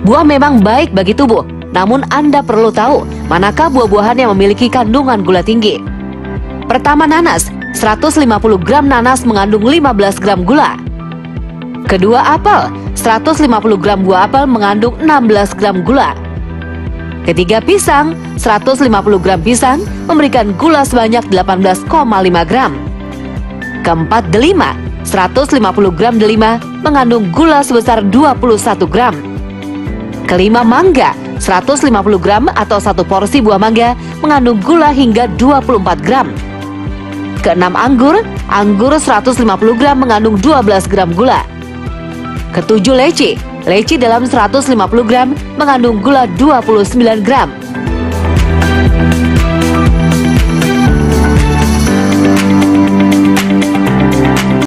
Buah memang baik bagi tubuh, namun Anda perlu tahu manakah buah-buahan yang memiliki kandungan gula tinggi. Pertama, nanas. 150 gram nanas mengandung 15 gram gula. Kedua, apel. 150 gram buah apel mengandung 16 gram gula. Ketiga, pisang. 150 gram pisang memberikan gula sebanyak 18,5 gram. Keempat, delima. 150 gram delima mengandung gula sebesar 21 gram. Kelima, mangga. 150 gram atau satu porsi buah mangga mengandung gula hingga 24 gram. Keenam, anggur. Anggur 150 gram mengandung 12 gram gula. Ketujuh, leci. Leci dalam 150 gram mengandung gula 29 gram.